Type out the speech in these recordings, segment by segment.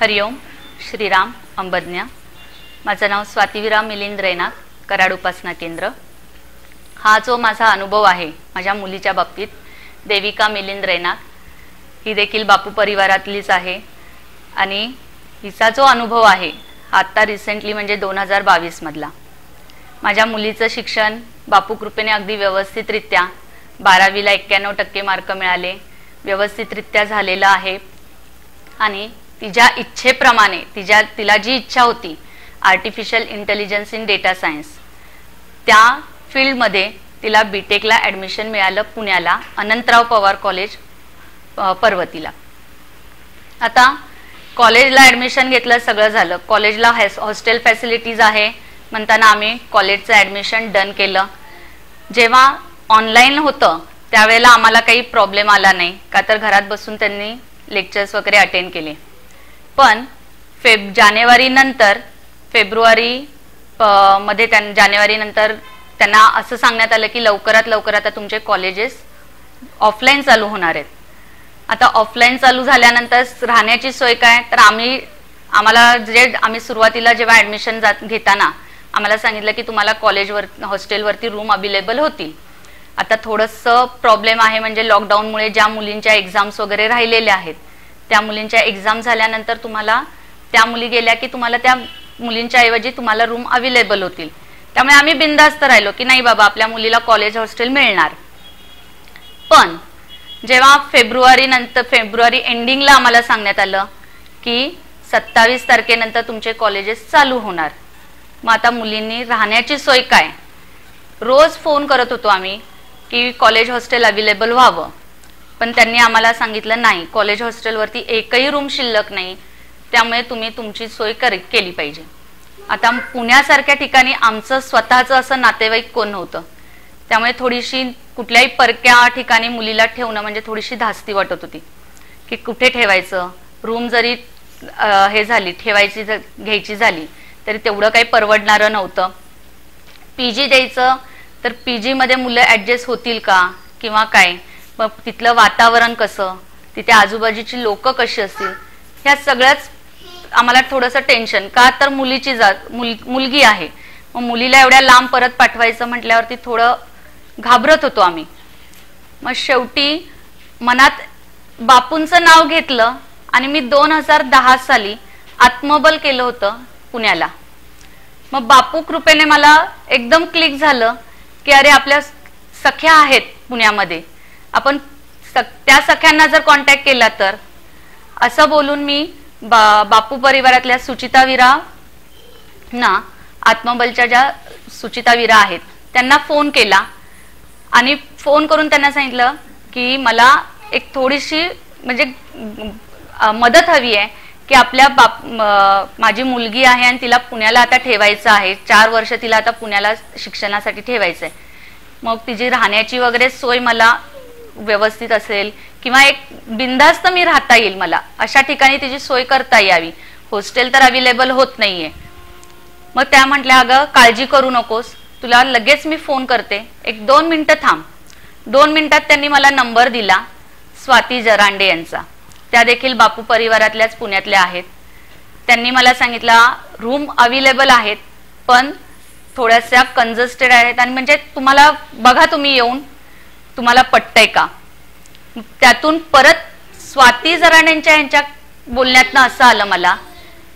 हरिओम श्रीराम अंबज्ञा। माझं नाव स्वाती विरा मिलिंद रैनाक, कराड उपासना केंद्र। हा जो माझा अनुभव आहे माझ्या मुलीच्या बाबतीत, देविका मिलिंद रैनाक ही देखील बापू परिवारातलीच आहे आणि हिचा जो अनुभव आहे आता रिसेंटली म्हणजे 2022 मधला। माझ्या मुलीचं शिक्षण बापू कृपेने अगदी व्यवस्थितरित्या 12वीला 91% मार्क मिळाले, व्यवस्थितरित्या झालेला आहे आणि तिच्या इच्छेप्रमाणे तिला जी इच्छा होती आर्टिफिशियल इंटेलिजन्स इन डेटा सायन्स त्या फील्ड मध्ये तिला बीटेकला ऍडमिशन मिळालं पुण्याला, अनंतराव पवार कॉलेज पर्वतीला। आता कॉलेजला ऍडमिशन घेतलं, सगळं झालं, कॉलेजला हॉस्टेल फॅसिलिटीज आहे म्हणताना आम्ही कॉलेजचं ऍडमिशन डन केलं। जेव्हा ऑनलाइन होतं त्यावेळेला आम्हाला काही प्रॉब्लेम आला नाही का, तर घरात बसून त्यांनी लेक्चर्स वगैरे अटेंड केले। पण जानेवारी नंतर फेब्रुवारी मध्ये जानेवारी नंतर त्यांना असं सांगण्यात आलं की लवकरात लवकर आता तुमचे कॉलेजेस ऑफलाइन चालू होणार आहेत। आता ऑफलाइन चालू झाल्यानंतर राहण्याची सोय काय, तर आम्हाला सुरुवातीला जेव्हा ऍडमिशन घेताना आम्हाला सांगितलं की तुम्हाला कॉलेजवर हॉस्टेलवरती रूम अवेलेबल होतील। आता थोडंसं प्रॉब्लेम आहे म्हणजे लॉकडाऊन मुळे ज्या मुलींच्या एग्जाम्स वगैरे राहिलेल्या आहेत त्या मुलींच्या एग्जाम झाल्यानंतर तुम्हाला त्या मुली गेल्या की तुम्हाला त्या मुलींच्या ऐवजी तुम्हाला रूम अवेलेबल होतील। त्यामुळे आम्ही बिंदास्त राहिलो की नाही बाबा आपल्या मुलीला कॉलेज हॉस्टेल मिळणार। पण जेव्हा फेब्रुवारी एंडिंगला आम्हाला सांगण्यात आलं की 27 तारखेनंतर तुमचे कॉलेजेस चालू होणार। मग आता मुलींनी राहण्याची सोय काय, रोज फोन करत होतो आम्ही की कॉलेज हॉस्टेल अवेलेबल व्हावं, पण त्यांनी आम्हाला सांगितलं नाही कॉलेज हॉस्टेलवरती एकही रूम शिल्लक नाही, त्यामुळे तुम्ही तुमची सोय केली पाहिजे। आता पुण्यासारख्या ठिकाणी आमचं स्वतःचं असं नातेवाईक कोण नव्हतं, त्यामुळे थोडीशी कुठल्याही परक्या ठिकाणी मुलीला ठेवणं म्हणजे थोडीशी धास्ती वाटत होती की कुठे ठेवायचं। रूम जरी हे झाली ठेवायची घ्यायची झाली तरी तेवढं काही परवडणारं नव्हतं। पीजी द्यायचं तर पीजी मध्ये मुलं ऍडजस्ट होतील का किंवा काय, तिथलं वातावरण कसं, तिथे आजूबाजूची लोक कशी असतील, ह्या सगळ्याच आम्हाला थोडंसं टेन्शन का, तर मुलीची मुलगी आहे, मग मुलीला एवढ्या लांब परत पाठवायचं म्हटल्यावरती थोडं घाबरत होतो आम्ही। मग शेवटी मनात बापूंचं नाव घेतलं आणि मी 2010 साली आत्मबल केलं होतं पुण्याला। मग बापू कृपेने मला एकदम क्लिक झालं की अरे आपल्या सख्या आहेत पुण्यामध्ये, आपण त्या सख्यांना जर कॉन्टॅक्ट केला तर, असं बोलून मी बापू परिवारातल्या सुचिता विरा ना आत्मबलच्या ज्या सुचिता विरा आहेत त्यांना फोन केला आणि फोन करून त्यांना सांगितलं की मला एक थोडीशी म्हणजे मदत हवी आहे की आपल्या माझी मुलगी आहे आणि तिला पुण्याला आता ठेवायचं आहे, 4 वर्ष तिला आता पुण्याला शिक्षणासाठी ठेवायचं आहे, मग तिची राहण्याची वगैरे सोय मला व्यवस्थित असेल किंवा एक बिंदास्त मी राहता येईल मला अशा ठिकाणी तिची सोय करता यावी, हॉस्टेल तर अवेलेबल होत नाहीये। मग त्या म्हटल्या अगं काळजी करू नकोस, तुला लगेच मी फोन करते, एक 2 मिनिटं थांब। 2 मिनिटात त्यांनी मला नंबर दिला स्वाती जरांडे यांचा, त्या देखील बापू परिवारातल्याच पुण्यातल्या आहेत। त्यांनी मला सांगितला रूम अवेलेबल आहेत पण थोड्याशा कंजस्टेड आहेत आणि म्हणजे तुम्हाला बघा तुम्ही येऊन तुम्हाला पटतंय का। त्यातून परत स्वाती जराणेंच्या यांच्या बोलण्यातनं असं आलं मला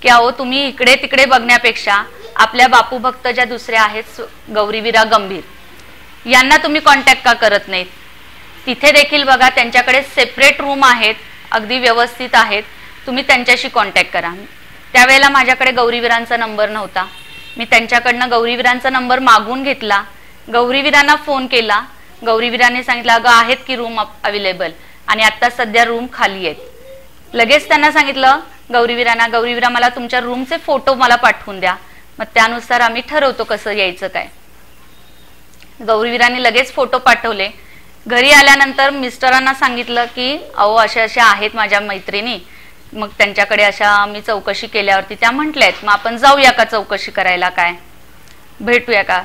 की अहो तुम्ही इकडे तिकडे बघण्यापेक्षा आपल्या बापू भक्त ज्या दुसऱ्या आहेत गौरी विरा गंभीर यांना तुम्ही कॉन्टॅक्ट का करत नाहीत, तिथे देखील बघा त्यांच्याकडे सेपरेट रूम आहेत अगदी व्यवस्थित आहेत, तुम्ही त्यांच्याशी कॉन्टॅक्ट करा। त्यावेळेला माझ्याकडे गौरी विरांचा नंबर नव्हता, मी त्यांच्याकडनं गौरी विरांचा नंबर मागून घेतला, गौरी विरांना फोन केला, गौरी विराने सांगितलं अगं आहेत की रूम अवेलेबल आणि आता सध्या रूम खाली आहेत। लगेच त्यांना सांगितलं गौरी विरांना गौरी विरा मला तुमच्या रूमचे फोटो मला पाठवून द्या, मग त्यानुसार आम्ही ठरवतो कसं यायचं काय। गौरी विराने लगेच फोटो पाठवले। घरी आल्यानंतर मिस्टरांना सांगितलं की अहो अशा अशा आहेत माझ्या मैत्रिणी, मग त्यांच्याकडे अशा मी चौकशी केल्यावरती त्या म्हटल्यात मग आपण जाऊया का चौकशी करायला, काय भेटूया का।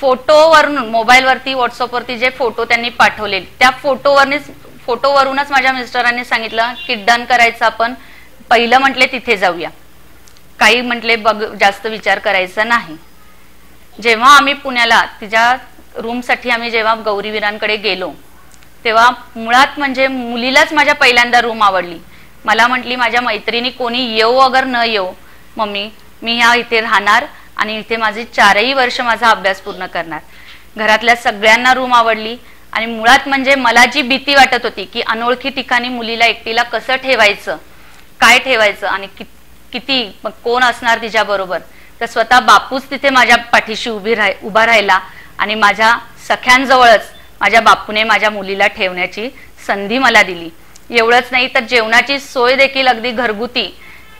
फोटोवरून मोबाईलवरती व्हॉट्सअपवरती जे फोटो त्यांनी पाठवले त्या फोटोवरूनच माझ्या मिस्टरांनी सांगितलं की डन करायचं आपण पहिलं म्हटले तिथे जाऊया, काही म्हटले बघ जास्त विचार करायचा नाही। जेव्हा आम्ही पुण्याला तिच्या रूमसाठी आम्ही जेव्हा गौरी वीरांकडे गेलो तेव्हा मुळात म्हणजे मुलीलाच माझ्या पहिल्यांदा रूम आवडली। मला म्हटली माझ्या मैत्रिणी कोणी येऊ अगर न येऊ मम्मी मी या इथे राहणार आणि इथे माझे 4 वर्ष माझा अभ्यास पूर्ण करणार। घरातल्या सगळ्यांना रूम आवडली आणि मुळात म्हणजे मला जी भीती वाटत होती की अनोळखी ठिकाणी मुलीला एकटीला कसं ठेवायचं काय ठेवायचं आणि किती कोण असणार तिच्या बरोबर, तर स्वतः बापूच तिथे माझ्या पाठीशी उभा राहिला आणि माझ्या सख्यांजवळच माझ्या बापूने माझ्या मुलीला ठेवण्याची संधी मला दिली। एवढंच नाही तर जेवणाची सोय देखील अगदी घरगुती,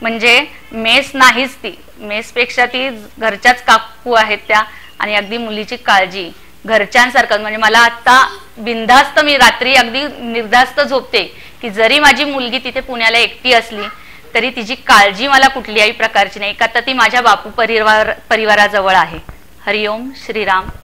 म्हणजे मेस नाहीच ती, मेसपेक्षा ती घरच्याच काकू आहेत त्या आणि अगदी मुलीची काळजी घरच्यांसारखं। म्हणजे मला आता बिंदास्त मी रात्री अगदी निर्धास्त झोपते की जरी माझी मुलगी तिथे पुण्याला एकटी असली तरी तिची काळजी मला कुठल्याही प्रकारची नाही, का तर ती माझ्या बापू परिवाराजवळ आहे। हरिओम श्रीराम।